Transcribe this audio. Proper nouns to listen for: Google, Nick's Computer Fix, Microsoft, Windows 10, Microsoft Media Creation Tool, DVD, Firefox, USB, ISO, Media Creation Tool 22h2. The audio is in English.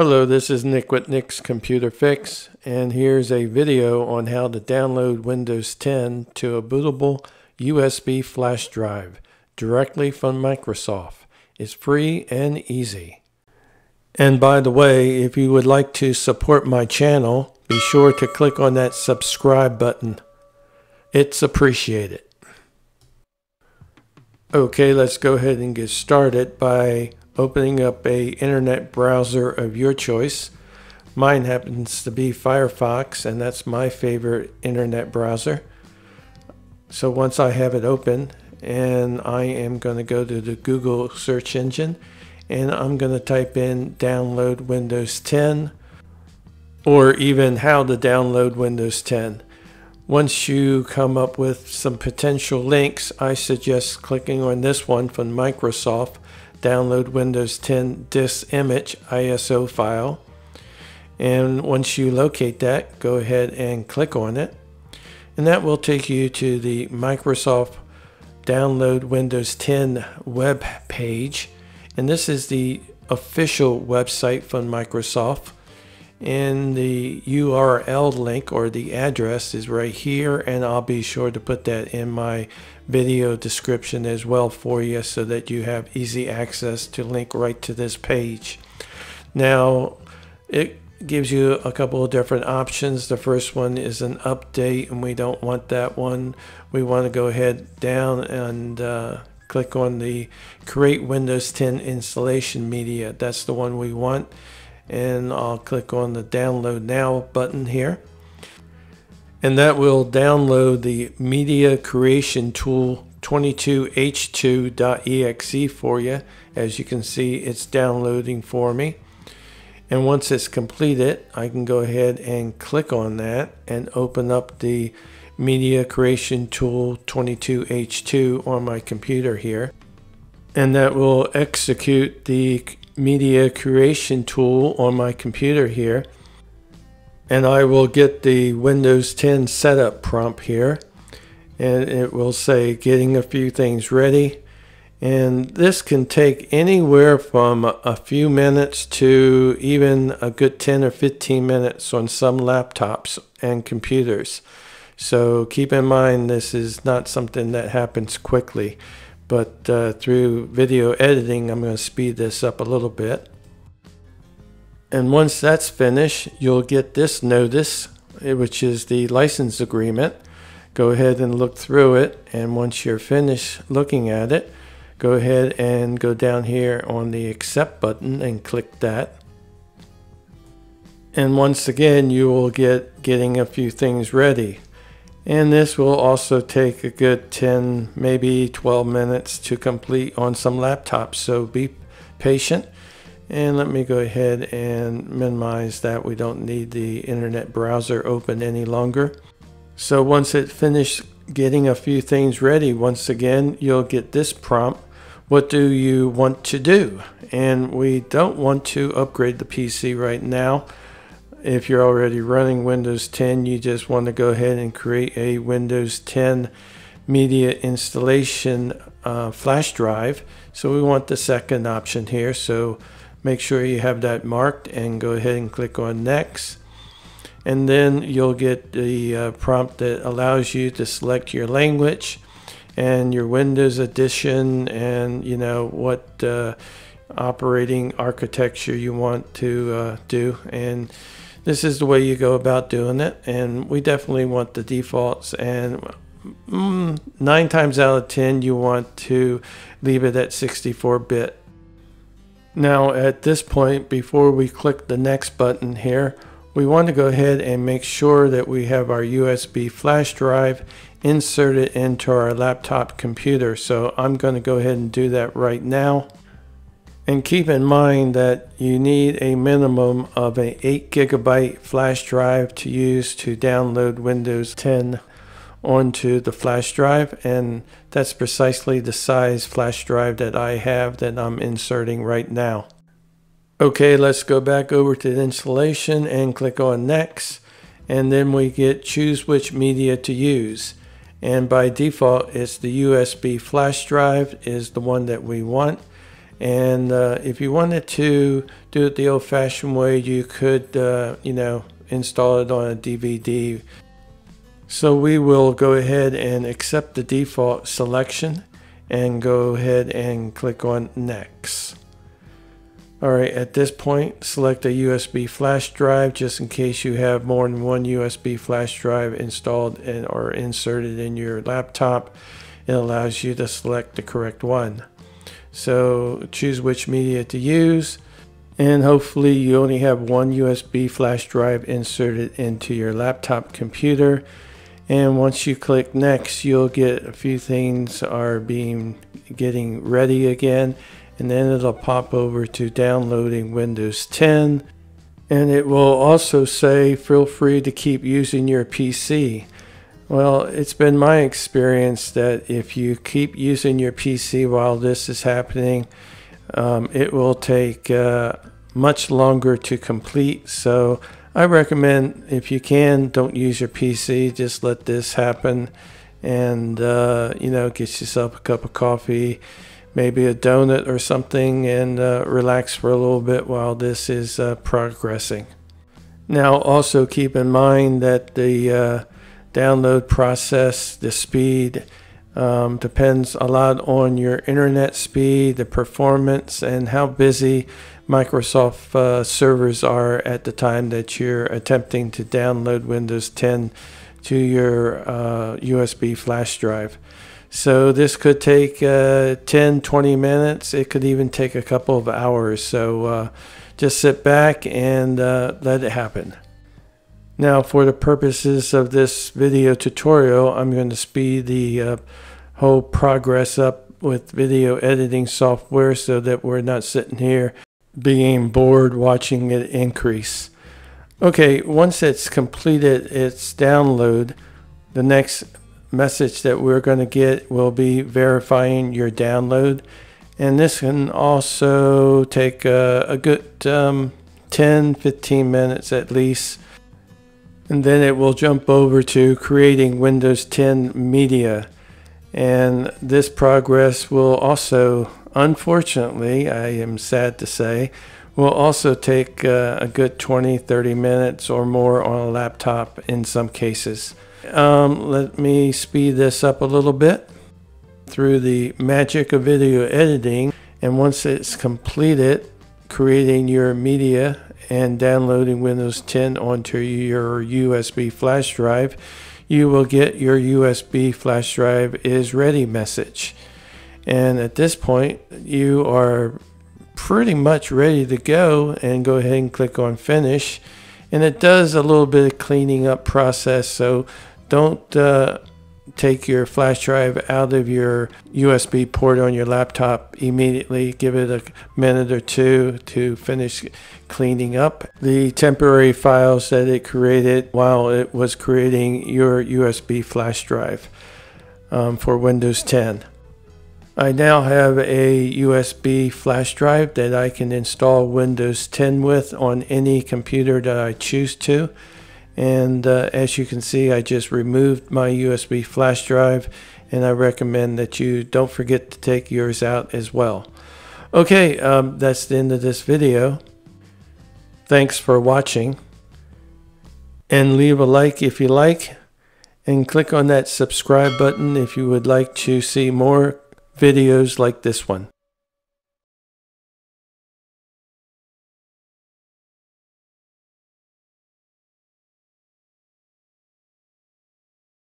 Hello, this is Nick with Nick's Computer Fix, and here's a video on how to download Windows 10 to a bootable USB flash drive directly from Microsoft. It's free and easy. And by the way, if you would like to support my channel, be sure to click on that subscribe button. It's appreciated. Okay, let's go ahead and get started by opening up an internet browser of your choice. Mine happens to be Firefox, and that's my favorite internet browser. So once I have it open, and I am going to go to the Google search engine, and I'm going to type in download Windows 10, or even how to download Windows 10. Once you come up with some potential links, I suggest clicking on this one from Microsoft, download Windows 10 disk image ISO file. And once you locate that, go ahead and click on it. And that will take you to the Microsoft download Windows 10 web page. And this is the official website from Microsoft. And the URL link or the address is right here, and I'll be sure to put that in my video description as well for you so that you have easy access to link right to this page. Now, it gives you a couple of different options. The first one is an update, and we don't want that one. We want to go ahead down and click on the Create Windows 10 Installation Media. That's the one we want. And I'll click on the download now button here, and that will download the Media Creation Tool 22h2.exe for you. As you can see, it's downloading for me, and once it's completed, I can go ahead and click on that and open up the Media Creation Tool 22h2 on my computer here, and that will execute the Media Creation Tool on my computer here, and I will get the Windows 10 setup prompt here, and it will say getting a few things ready. And this can take anywhere from a few minutes to even a good 10 or 15 minutes on some laptops and computers, so keep in mind this is not something that happens quickly. But through video editing, I'm going to speed this up a little bit. And once that's finished, you'll get this notice, which is the license agreement. Go ahead and look through it. And once you're finished looking at it, go ahead and go down here on the accept button and click that. And once again, you will get getting a few things ready. And this will also take a good 10, maybe 12 minutes to complete on some laptops, so be patient. And let me go ahead and minimize that. We don't need the internet browser open any longer. So once it finished getting a few things ready, once again, you'll get this prompt. What do you want to do? And we don't want to upgrade the PC right now. If you're already running Windows 10, you just want to go ahead and create a Windows 10 media installation flash drive. So we want the second option here. So make sure you have that marked and go ahead and click on Next. And then you'll get the prompt that allows you to select your language and your Windows edition, and you know what operating architecture you want to do. And this is the way you go about doing it, and we definitely want the defaults, and 9 times out of 10 you want to leave it at 64-bit. Now at this point, before we click the next button here, we want to go ahead and make sure that we have our USB flash drive inserted into our laptop computer. So I'm going to go ahead and do that right now. And keep in mind that you need a minimum of an 8 GB flash drive to use to download Windows 10 onto the flash drive. And that's precisely the size flash drive that I have that I'm inserting right now. Okay, let's go back over to the installation and click on Next. And then we get choose which media to use. And by default, it's the USB flash drive is the one that we want. And if you wanted to do it the old-fashioned way, you could you know, install it on a DVD. So we will go ahead and accept the default selection and go ahead and click on Next. Alright, at this point, select a USB flash drive, just in case you have more than one USB flash drive installed and or inserted in your laptop. It allows you to select the correct one. So choose which media to use, and hopefully you only have one USB flash drive inserted into your laptop computer. And once you click Next, you'll get a few things are getting ready again, and then it'll pop over to downloading Windows 10, and it will also say feel free to keep using your PC. Well, it's been my experience that if you keep using your PC while this is happening, it will take much longer to complete. So I recommend, if you can, don't use your PC. Just let this happen, and you know, get yourself a cup of coffee, maybe a donut or something, and relax for a little bit while this is progressing. Now, also keep in mind that the download process, the speed depends a lot on your internet speed, the performance, and how busy Microsoft servers are at the time that you're attempting to download Windows 10 to your USB flash drive. So this could take 10-20 minutes. It could even take a couple of hours. So just sit back and let it happen. Now, for the purposes of this video tutorial, I'm going to speed the whole progress up with video editing software so that we're not sitting here being bored watching it increase. Okay, once it's completed its download, the next message that we're going to get will be verifying your download. And this can also take a good 10-15 minutes at least. And then it will jump over to creating Windows 10 media. And this progress will also, unfortunately, I am sad to say, will also take a good 20-30 minutes or more on a laptop in some cases. Let me speed this up a little bit through the magic of video editing. And once it's completed creating your media and downloading Windows 10 onto your USB flash drive, you will get your USB flash drive is ready message. And at this point, you are pretty much ready to go, and go ahead and click on Finish. And it does a little bit of cleaning up process, so don't take your flash drive out of your USB port on your laptop immediately. Give it a minute or two to finish cleaning up the temporary files that it created while it was creating your USB flash drive for Windows 10. I now have a USB flash drive that I can install Windows 10 with on any computer that I choose to. And as you can see, I just removed my USB flash drive, and I recommend that you don't forget to take yours out as well. Okay, that's the end of this video. Thanks for watching, and leave a like if you like, and click on that subscribe button if you would like to see more videos like this one.